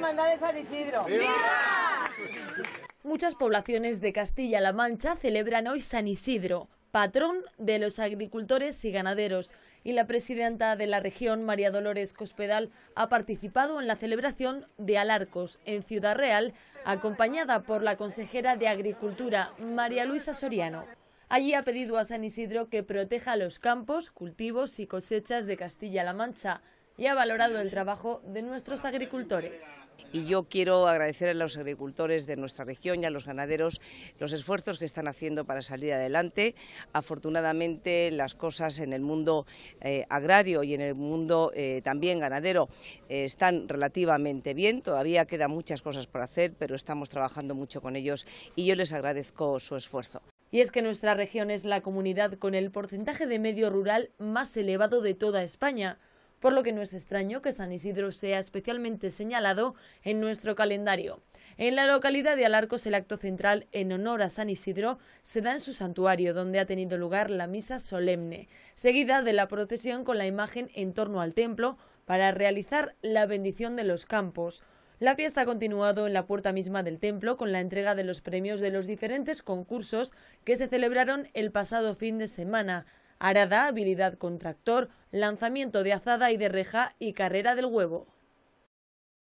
la hermandad de San Isidro. ¡Viva! Muchas poblaciones de Castilla-La Mancha celebran hoy San Isidro, patrón de los agricultores y ganaderos, y la presidenta de la región, María Dolores Cospedal, ha participado en la celebración de Alarcos, en Ciudad Real, acompañada por la consejera de Agricultura, María Luisa Soriano. Allí ha pedido a San Isidro que proteja los campos, cultivos y cosechas de Castilla-La Mancha y ha valorado el trabajo de nuestros agricultores. Y yo quiero agradecer a los agricultores de nuestra región y a los ganaderos los esfuerzos que están haciendo para salir adelante. Afortunadamente las cosas en el mundo agrario y en el mundo también ganadero están relativamente bien. Todavía quedan muchas cosas por hacer, pero estamos trabajando mucho con ellos y yo les agradezco su esfuerzo. Y es que nuestra región es la comunidad con el porcentaje de medio rural más elevado de toda España, por lo que no es extraño que San Isidro sea especialmente señalado en nuestro calendario. En la localidad de Alarcos, el acto central en honor a San Isidro se da en su santuario, donde ha tenido lugar la misa solemne, seguida de la procesión con la imagen en torno al templo para realizar la bendición de los campos. La fiesta ha continuado en la puerta misma del templo con la entrega de los premios de los diferentes concursos que se celebraron el pasado fin de semana: arada, habilidad con tractor, lanzamiento de azada y de reja y carrera del huevo.